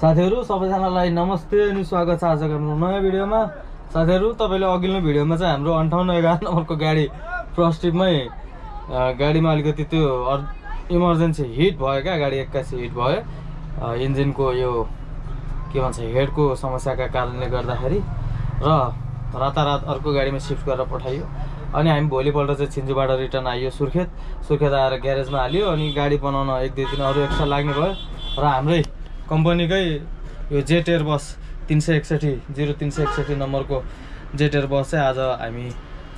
साथीहरु सबैजनालाई नमस्ते अनि स्वागत छ आजको हाम्रो नयाँ भिडियोमा। साथीहरु तपाईले अघिल्लो भिडियोमा चाहिँ हाम्रो 5811 नम्बरको गाडी फर्स्ट ट्रिपमै गाडीमा अलिकति त्यो इमर्जेन्सी हिट भयो क्या, गाडी एक्कासी हिट भयो इन्जिनको यो के भन्छ हेडको समस्याका कारणले गर्दाखेरि र रातारात अर्को गाडीमा शिफ्ट गरेर पठाइयो। अनि हामी भोलिपल्ट चाहिँ छिन्जुबाट रिटर्न आइयो सुर्खेत आएर ग्यारेजमा हालियो। अनि गाडी बनाउन एक दुई दिन अरु एक्स्ट्रा लाग्ने भयो र हाम्रै कम्पनीकै यो जेट एयर बस 361 नम्बरको जेट एयर बस चाहिँ आज हामी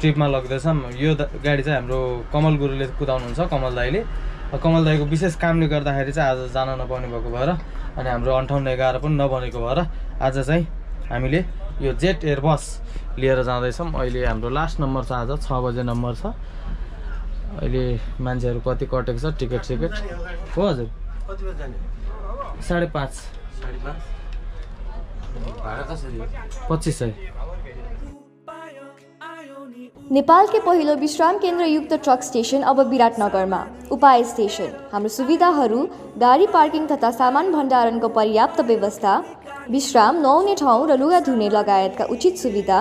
ट्रिपमा लग्दैछौँ। यो गाडी चाहिँ हाम्रो कमल गुरुले कुदाउनुहुन्छ, कमल दाइले। कमल दाइको विशेष कामले गर्दाखेरि चाहिँ आज जान नपाउने भएको भएर अनि हाम्रो 5811 पनि नबनेको भएर आज चाहिँ हामीले यो जेट एयर बस लिएर जाँदैछौँ। अहिले हाम्रो लास्ट नम्बर छ, आज 6 बजे नम्बर छ। अहिले मान्छेहरु कति कटेको छ टिकट सिकेट हो? हजुर कति बजे जाने? 5:30। 5:30 भाडा कसरी? 2500। नेपाल के पहिलो विश्राम केन्द्र युक्त ट्रक स्टेशन अब विराटनगरमा उपाय स्टेशन। हाम्रो सुविधाहरु गाडी पार्किङ तथा सामान भण्डारणको पर्याप्त व्यवस्था, विश्राम नुहाउने ठाउँ र लुगा धुने लगायतका उचित सुविधा,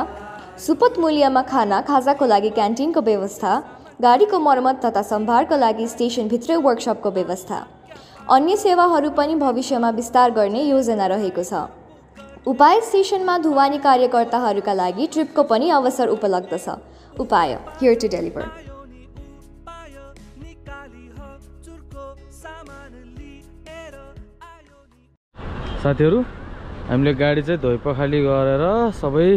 सुपथ मूल्यमा खाना खाजाको लागि क्यान्टिनको व्यवस्था, गाडीको मर्मत तथा सम्भारका लागि स्टेशनभित्रै वर्कसपको व्यवस्था, अन्य सेवाहरू पनि भविष्यमा विस्तार गर्ने योजना रहेको छ। उपाय स्टेशनमा धुवानी कार्यकर्ताहरूका लागि ट्रिपको पनि अवसर उपलब्ध छ। उपाय हियर टु डेलिभर। साथीहरु हामीले गाडी चाहिँ धोइपखाली गरेर सबै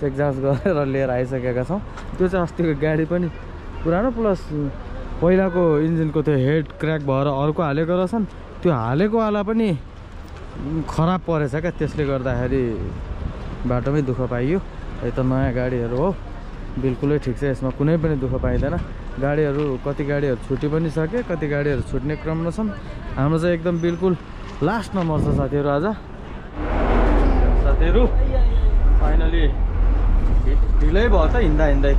चेकजाँच गरेर लिएर आइसकेका छौँ। त्यो चाहिँ अस्तिको गाडी पनि पुरानो प्लस पहिलाको इन्जिनको त्यो हेड क्र्याक भएर अर्को हालेको रहेछन्। त्यो हालेको वाला पनि खराब परेछ क्या, त्यसले गर्दाखेरि बाटोमै दुःख पाइयो। यो त नयाँ गाडीहरू हो, बिल्कुलै ठिक छ, यसमा कुनै पनि दुःख पाइँदैन। गाडीहरू कति गाडीहरू छुटी पनि सके, कति गाडीहरू छुट्ने क्रममा छन्। हाम्रो चाहिँ एकदम बिल्कुल लास्ट नम्बर छ साथीहरू आज। साथीहरु फाइनली ढिलै भयो त हिँड्दा हिँड्दै।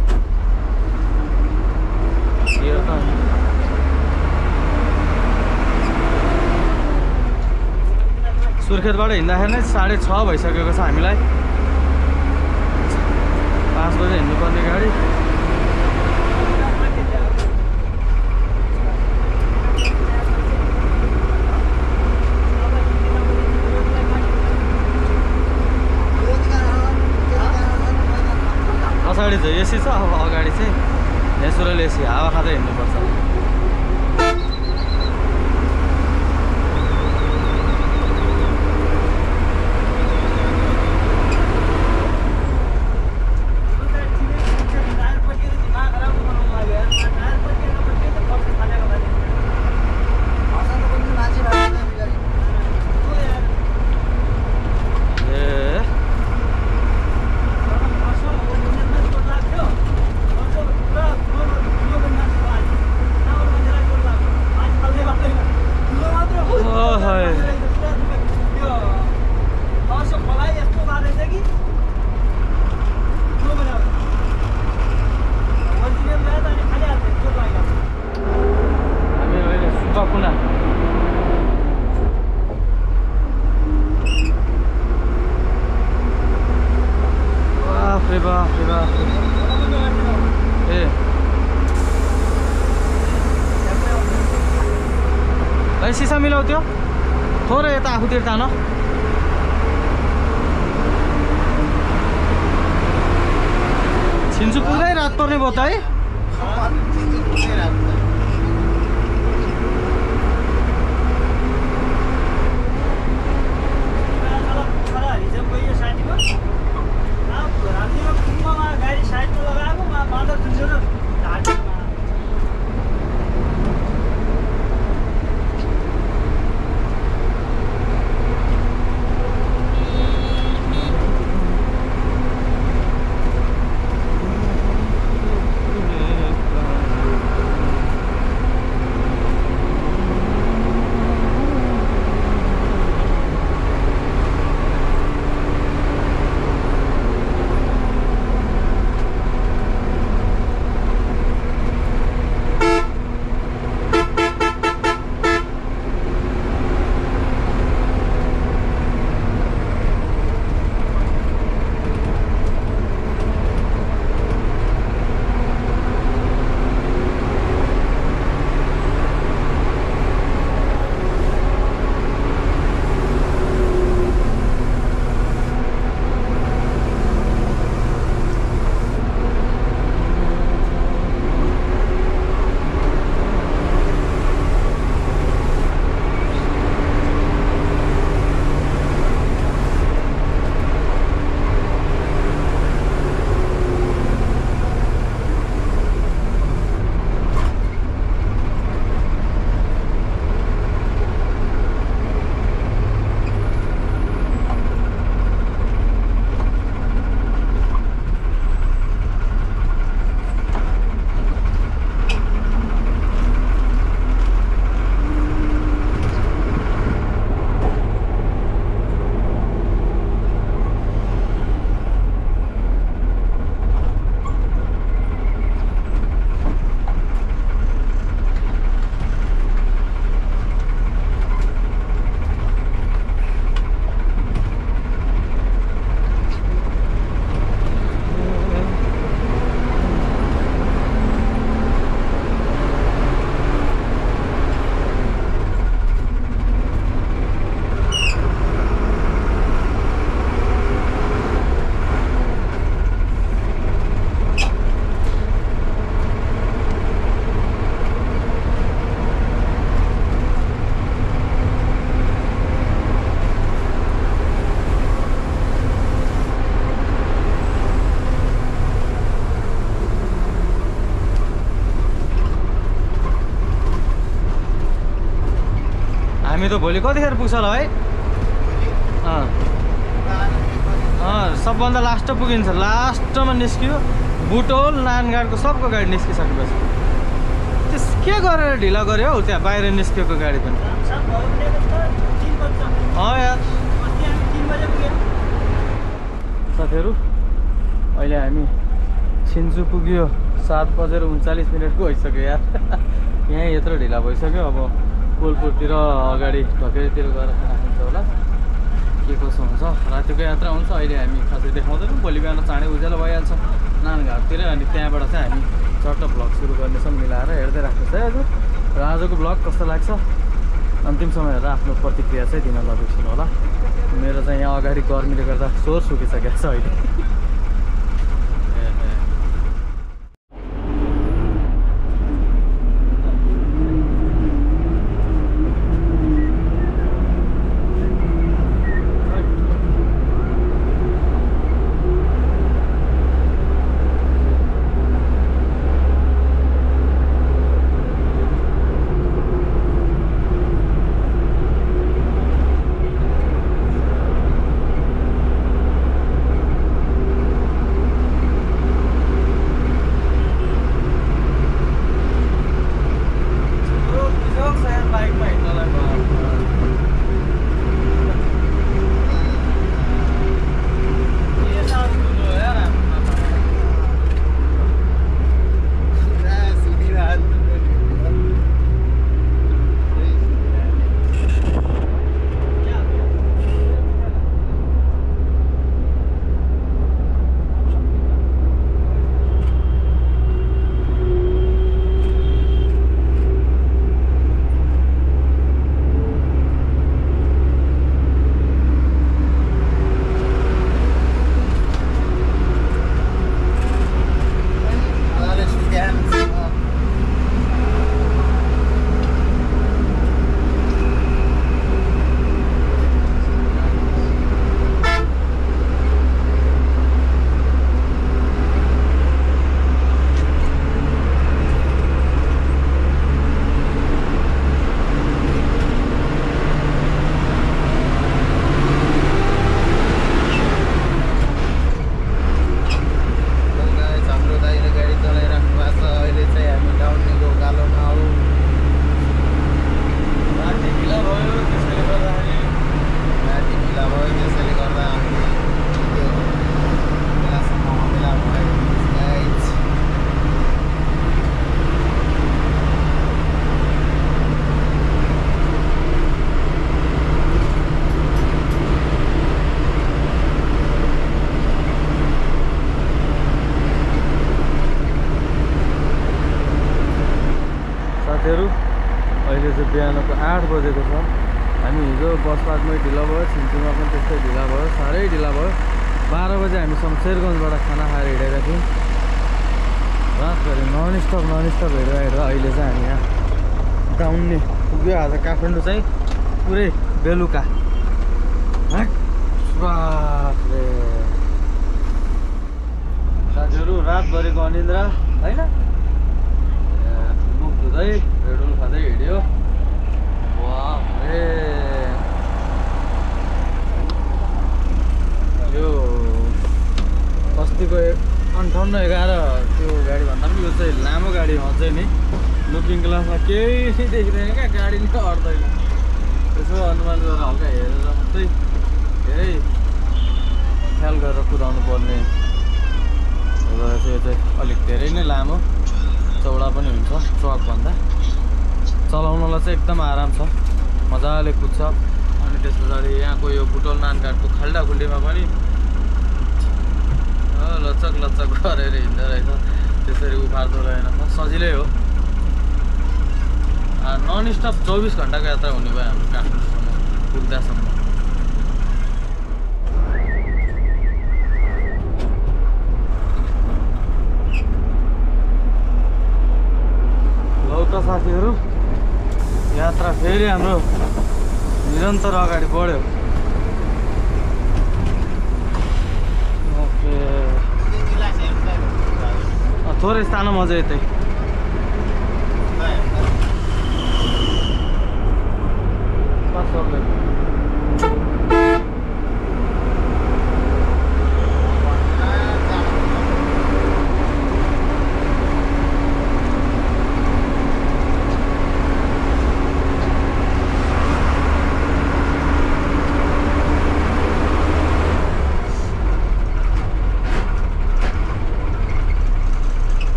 सुर्खेतबाट हिँड्दाखेरि नै 6:30 भइसकेको छ हामीलाई। 5 बजे हिँड्नुपर्ने गाडी। अगाडि चाहिँ एसी छ, अब अगाडि चाहिँ नेचुरल एसी हावा खाँदै हिँड्नुपर्छ। सिसा मिलाऊ त्यो थोरै यता आफूतिर तान। छिन्जु पुरै रात पर्ने भयो त है। तो भोलि कतिखेर पुग्छ होला है? सब भन्दा लास्ट पुगिन्छ, लास्ट में निस्कियो बुटोल नानगाडको सबको गाडी निस्किसकेपछि त्यस के गरेर ढिला गर्यो हौ त्यहाँ बाहिर निस्केको गाडी पनि। हां यार 3 बजे पुगे साथीहरु, अहिले हामी छिन्जु पुग्यो 7:39 को भइसक्यो यार। यहाँ यत्रो ढिला भइसक्यो, अब कोलपुरतिर अगाडि ढकेरीतिर गएर खान्छ होला के कसो हुन्छ। रातिको यात्रा हुन्छ, अहिले हामी खासै देखाउँदैनौँ, भोलि बिहान चाँडै उज्यालो भइहाल्छ नानघाटतिर, अनि त्यहाँबाट चाहिँ हामी चट्ट ब्लग सुरु गर्नेछौँ। मिलाएर हेर्दै राख्नुहोस् है हजुर, र आजको ब्लग कस्तो लाग्छ अन्तिम समय हेरेर आफ्नो प्रतिक्रिया चाहिँ दिन नबिर्सिनु होला। मेरो चाहिँ यहाँ अगाडि गर्मीले गर्दा स्वर सुकिसकेको छ अहिले। बिहानको 8 बजेको छ, हामी हिजो बसपाटमै ढिला भयो, छिन्चुमा पनि त्यस्तै ढिला भयो, साह्रै ढिला भयो। 12 बजे हामी शमशेरगञ्जबाट खाना खाएर हिँडेका थियौँ, रातभरि नन स्टप हिँडेर अहिले चाहिँ हामी यहाँ गाउने पुग्यो। आज काठमाडौँ चाहिँ पुरै बेलुका साथीहरू, रातभरिको अनिन्द्रा होइन, मुख धुँदै पेट्रोल खाँदै हिँड्यो। यो अस्तिको 5811 त्यो गाडी भन्दा पनि यो चाहिँ लामो गाडी, अझै नि लुकिङ ग्लासमा केही देखिँदैन क्या, गाडी नै अड्दैन, त्यसो अनुमान गरेर हल्का हेरेर मात्रै धेरै ख्याल गरेर कुदाउनु पर्ने रहेछ। यो चाहिँ अलिक धेरै नै लामो चौडा पनि हुन्छ ट्रकभन्दा, चलाउनलाई चाहिँ एकदम आराम छ, मजाले कुद्छ। अनि त्यस पछाडि यहाँको यो बुटोल नानघाटको खाल्डाखुल्डीमा पनि लचक गरेर हिँड्दो रहेछ, त्यसरी उफार्दो रहेन, सजिलै हो। नन स्टप 24 घण्टाको यात्रा हुने भयो हाम्रो काठमाडौँसम्म पुग्दासम्म। लौ त साथीहरू, यात्रा फेरि हाम्रो निरन्तर अगाडि बढ्यो। ओके थोरै स्थान मजा यतै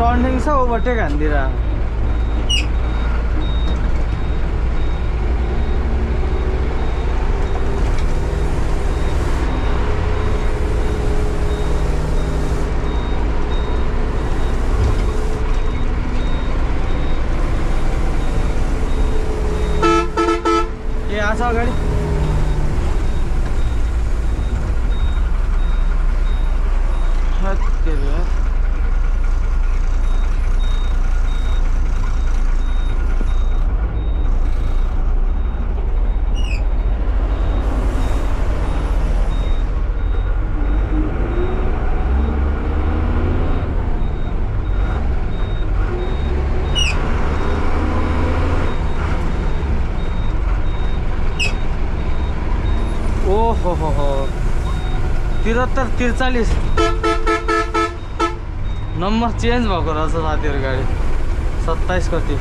टर्निंग से ओवरटेक अंधेरा ये आशा अगाडि तिरहत्तर 43 नंबर चेंज भएको रहेछ साथीहरु गाडी 27 कति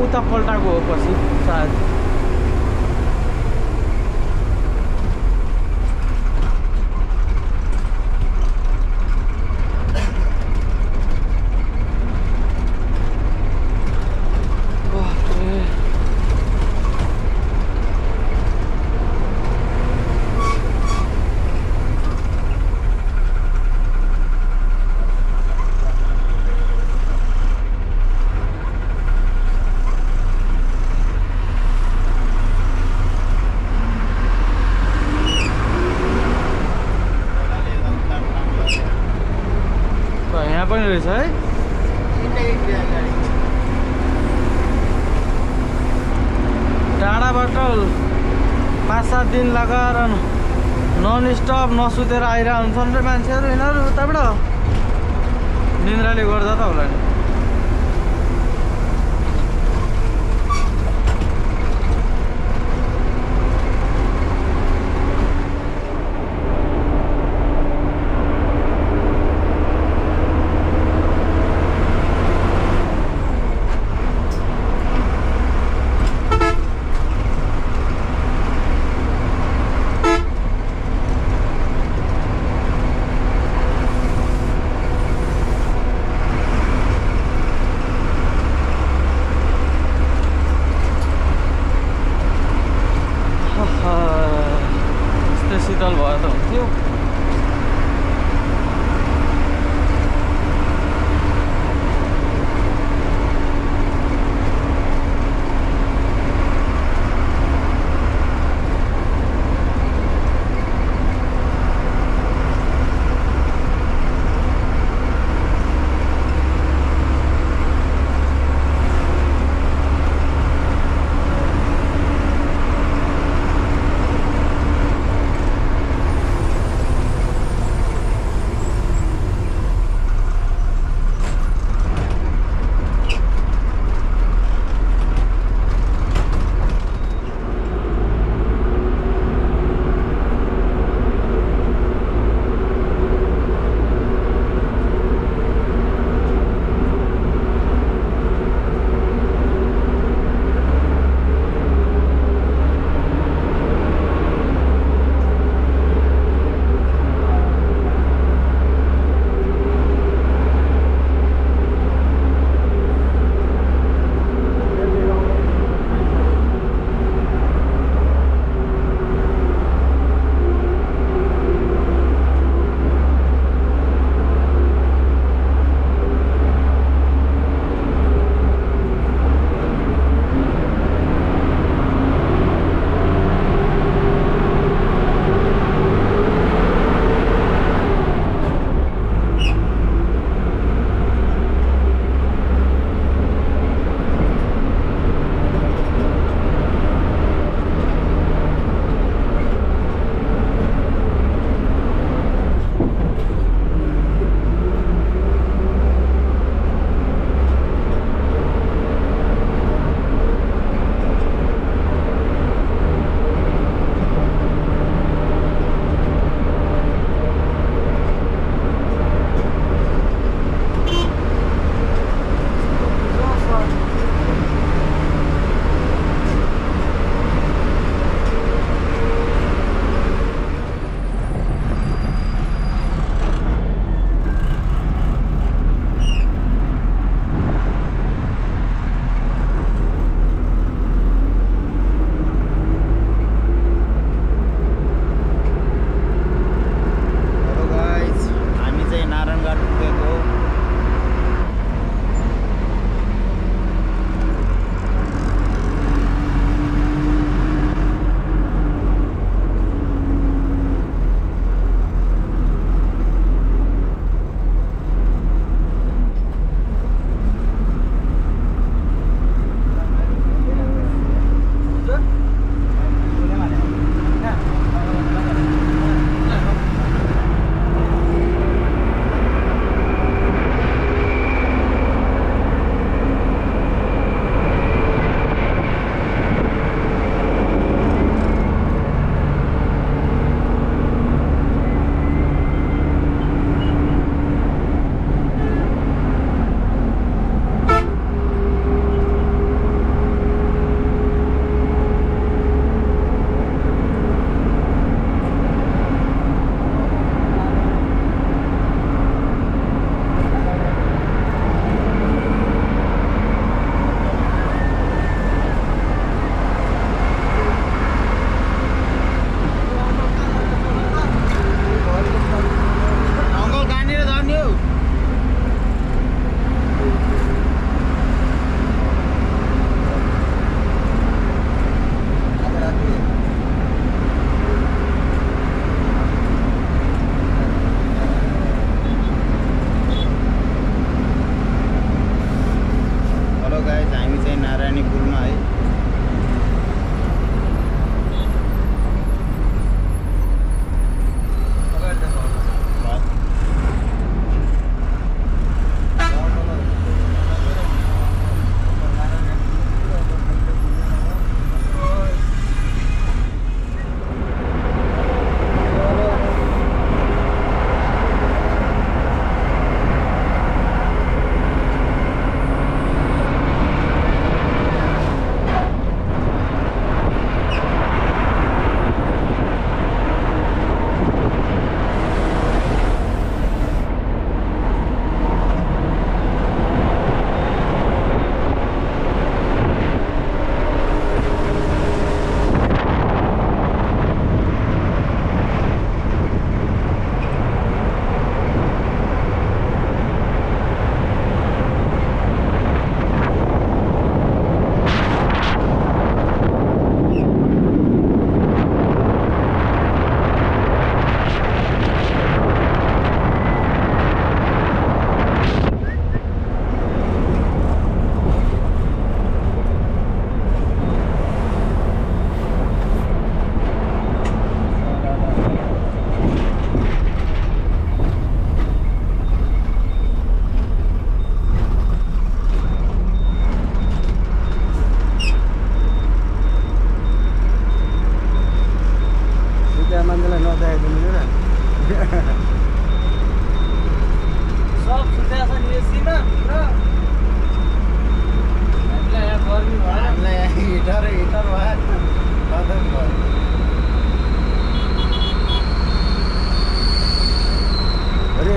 उता पल्टा गयो पछि सायद Is it? डाँडा बटल 5-7 दिन लगाएर नॉन स्टप नसुतेर आइरहन्छन् रे मान्छेहरु हैनहरु उताबाट निन्द्राले गर्दा त होला नि शीतल भयो त हुन्थ्यो।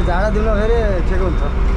जाड़ा दिन फेरि ठिक हुन्छ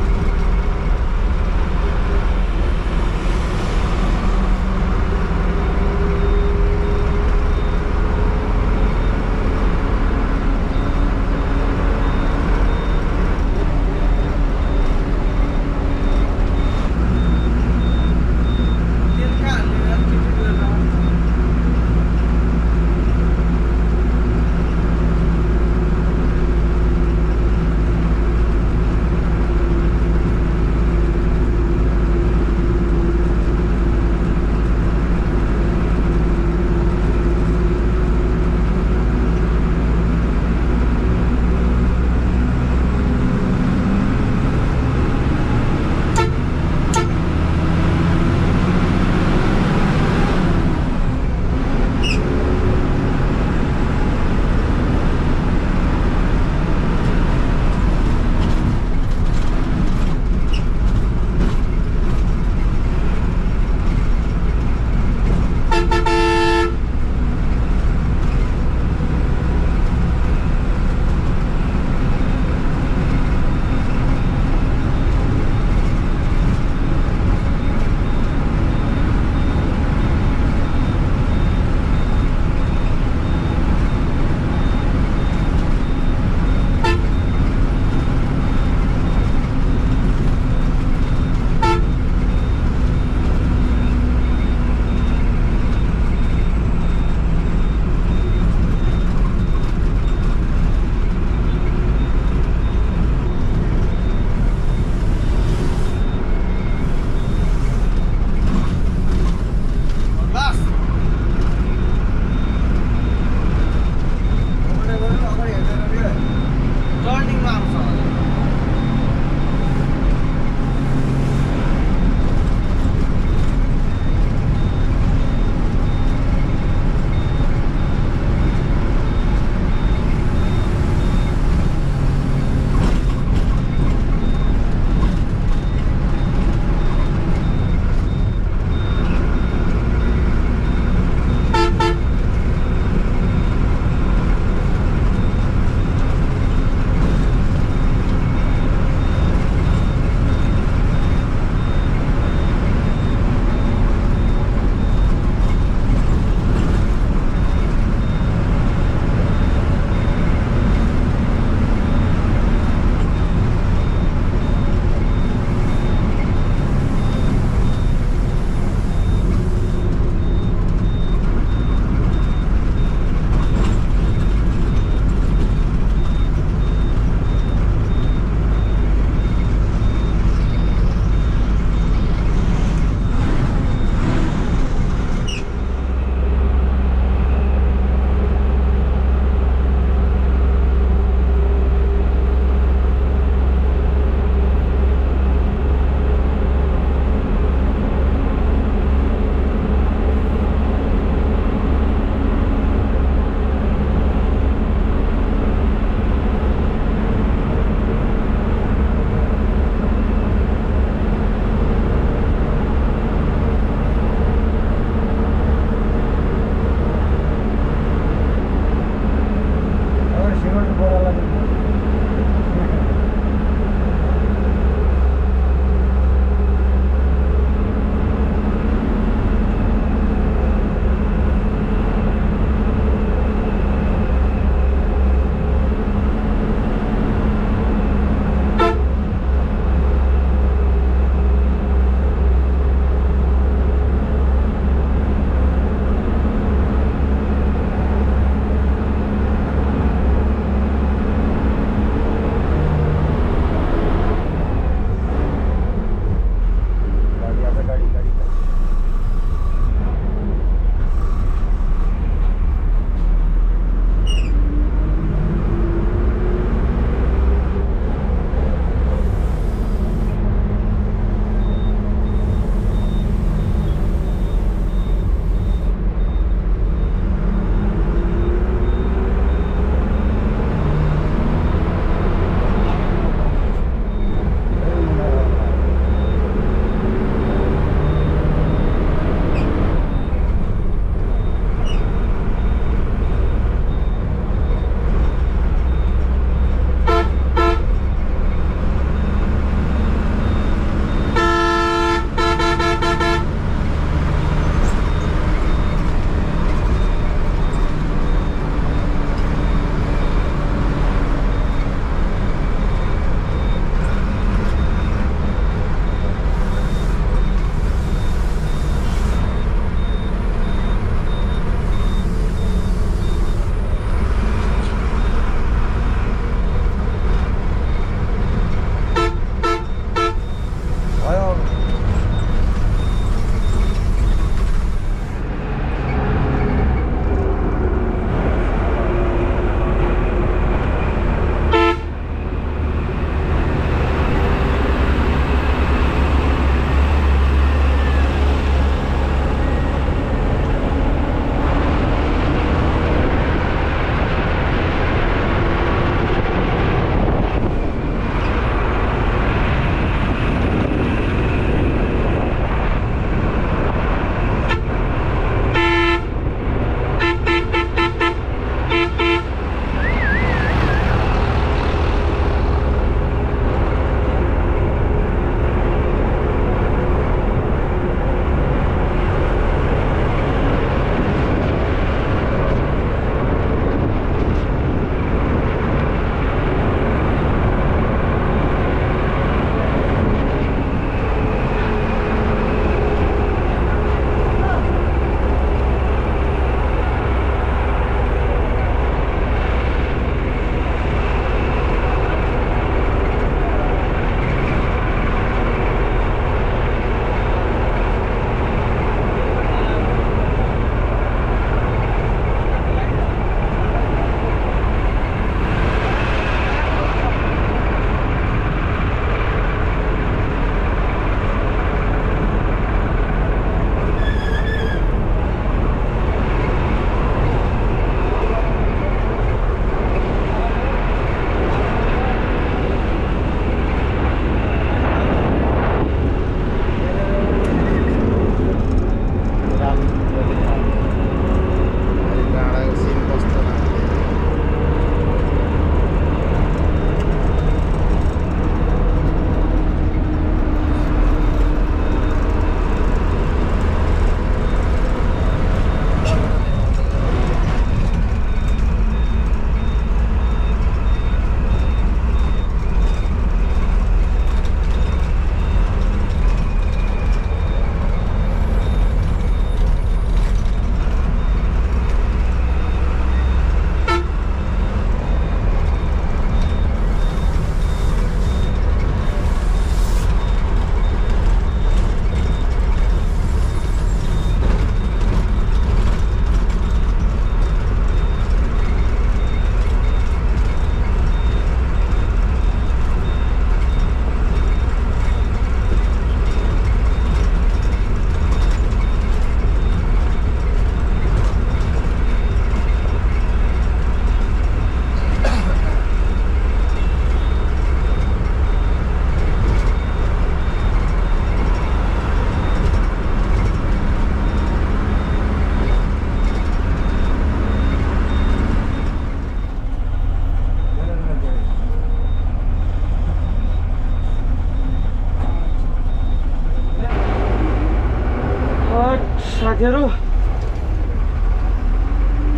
राखेर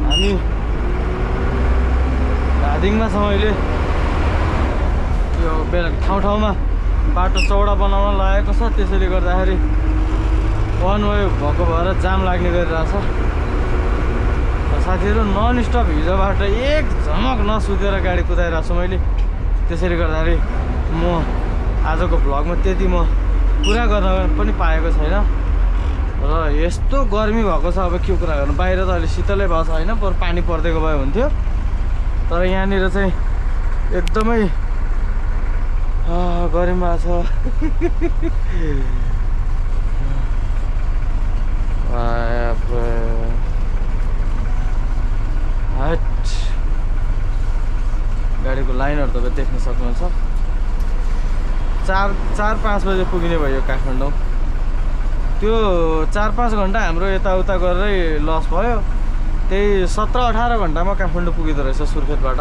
हामी धादिङमा छौं। अहिले यो बेला ठाउँ ठाउँमा बाटो चौडा बनाउन लागेको छ, त्यसैले गर्दाखेरि वन वे भएको भएर जाम लाग्ने गरिरहेछ। साथीहरु नन स्टप हिजोबाट एक झमक नसुतेर गाडी कुदाइरहेको छु मैले, त्यसैले गर्दाखेरि म आजको भ्लगमा त्यति म कुरा गर्न पनि पाएको छैन र यस्तो गर्मी भएको छ। अब के कुरा गर्नु, बाहिर त अलि शीतलै भएको छ हैन, पर पानी पर्दैको भए हुन्थ्यो। तर यहाँनिर चाहिँ एकदमै गर्मी भएको छ। गाडीको लाइनहरु तपाईं देख्न सक्नुहुन्छ। 4-5 बजे पुग्ने भयो काठमाडौँ। त्यो 4-5 घण्टा हाम्रो यताउता गरेरै लस भयो। त्यही 17-18 घण्टामा काठमाडौँ पुगिदो रहेछ सुर्खेतबाट।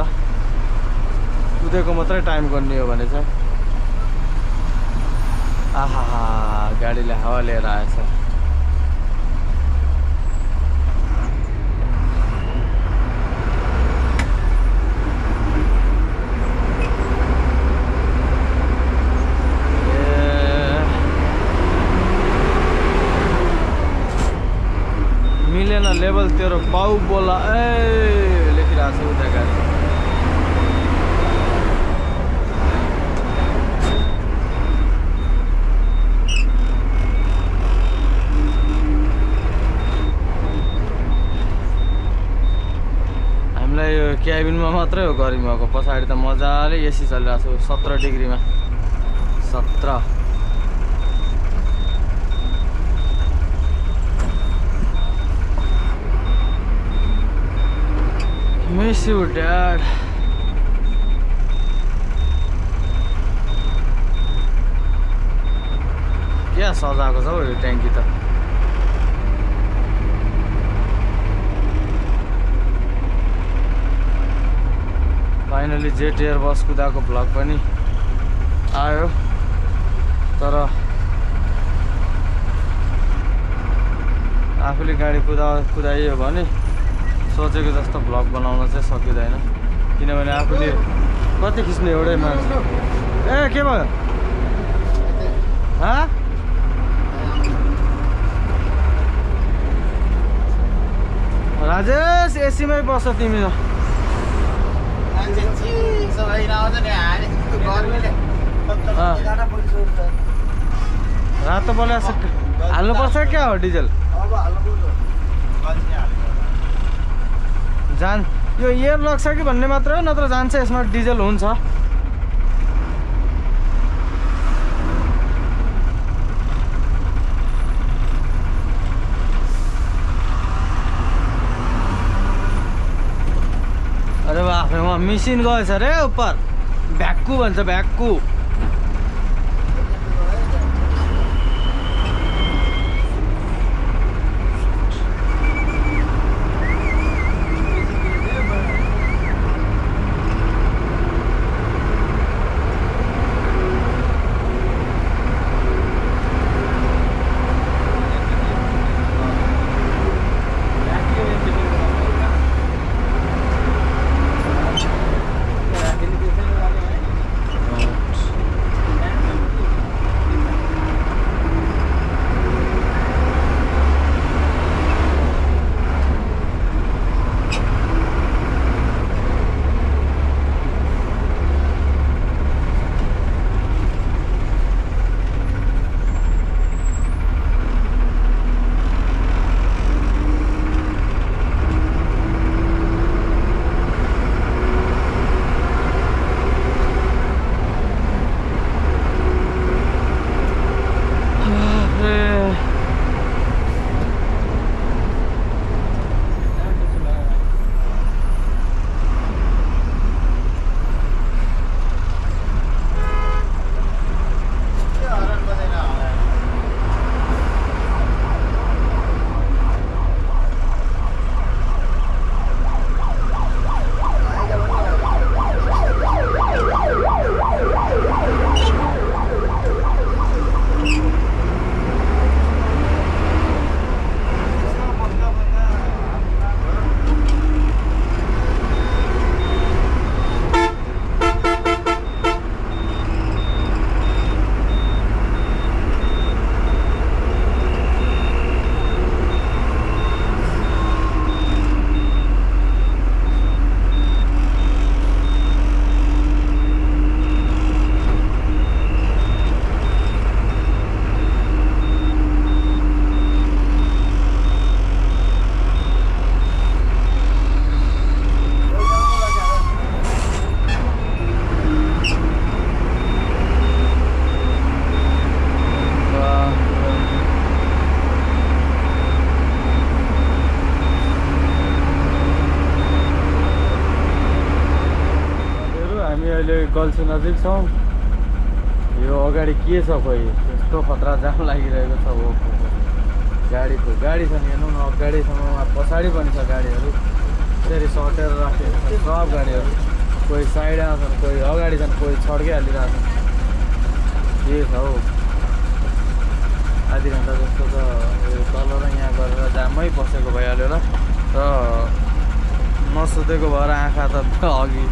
उदेको मात्रै टाइम गर्ने हो भने चाहिँ। आहा गाडीले हावा लिएर आएछ। लेवल 13 पाउ बोला ए लेखिरहेको छ उता गाडी। हामीलाई यो क्याबिनमा मात्रै हो गर्मी भएको, पछाडी त मजाले एसी चलिरहेको छ 17 डिग्रीमा 17। Miss you, Dad. क्या सजाएको छ यो ट्याङ्की त। फाइनली जेट एयर बस कुदाको भ्लग पनि आयो, तर आफूले गाडी कुदाइयो भने सोचेको जस्तो भ्लग बनाउन चाहिँ सकिदैन, किनभने आफूले कति खिच्ने एउटै मान्छे। ए के भयो? राजेश एसीमै बस तिमी त। रातो बल्यो हाल्नुपर्छ क्या हो डिजल जान? यो एयर लग्छ कि भन्ने मात्र हो, नत्र जान्छ यसमा डिजल हुन्छ। अरे बाफ रे, वहाँ मिसिन गएछ रे उपर। भ्याक्कु भन्छ भ्याक्कु। गल्स नजिक छौं यो अगाडि के छ खोइ यस्तो खतरा जाम लागिरहेको छ हो गाडी छ नि हेर्नु न अगाडिसम्म पछाडी पनि छ गाडीहरु त्यसरी सर्टेर राखेको छ सब गाडीहरु कोही साइड आउँछन् कोही अगाडि छन् कोही छड्के हालिरहेछन् के छ हो आधी घण्टा जस्तो त तल र यहाँ गरेर जामै बसेको भइहाल्यो ल र नसुतेको भएर आँखा त अघि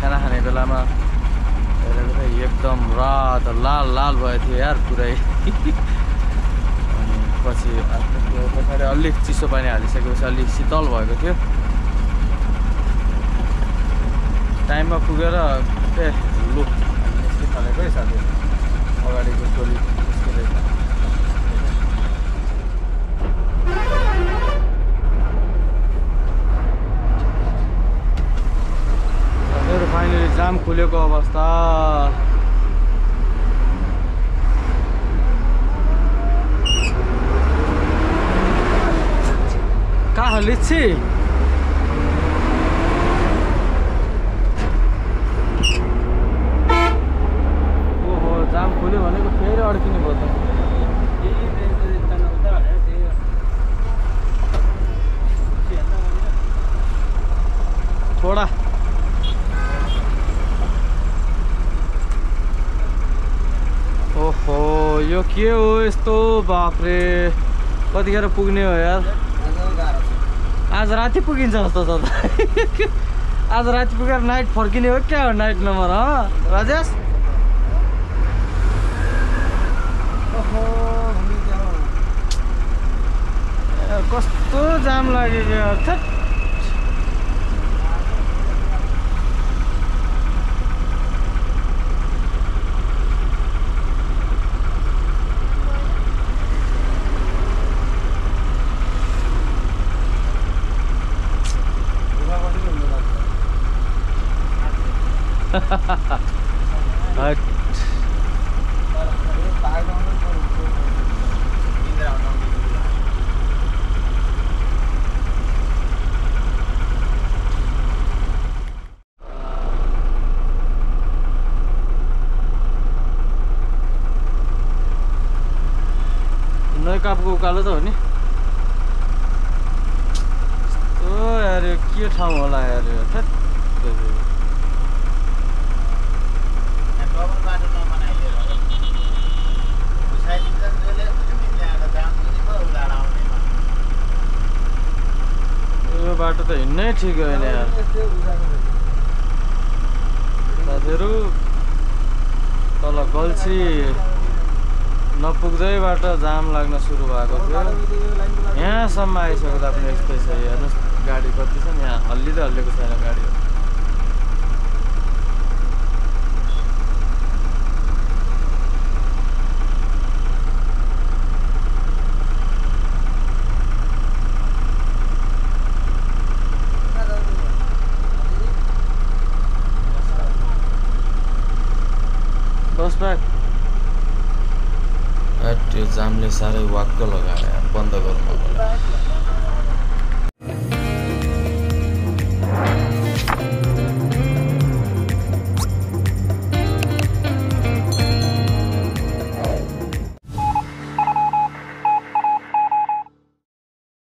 खाना खाने बेलामा एकदम रात लाल लाल भयो थियो यार पुरै अनि पछि पछाडि अलिक चिसो पानी हालिसकेपछि अलिक शीतल भएको थियो टाइममा पुगेर ए लु निस्कि थालेको है साथी अगाडिको टोली फाइनली जाम खुलेको अवस्था कहाँ लिच्छी ओहो जाम खुल्यो भनेको फेरि अड्किने भयो त छोडा ओहो यो के हो यस्तो बाप रे कतिखेर पुग्ने हो यार आज राति पुगिन्छ जस्तो छ आज राति पुगेर नाइट फर्किने हो क्या हो नाइट नम्बर राजेश ओहो कस्तो जाम लागेको यार थ्याट नयकापको उकालो त हो नि ओ यार के ठाउँ होला यार थ्याट बाटो तो हिड़न ठीक है यार साथी तल गल्छी नपुग्दै बाटो जाम लाग्न सुरु भएको थियो यहाँसम्म आइसक्दा पनि यस्तै छ हेर्नुस् गाडी कति छ यहाँ हल्लिदै हल्लेको छैन गाडी जामले सारे वाक्क लगाए बंद गर्नु होला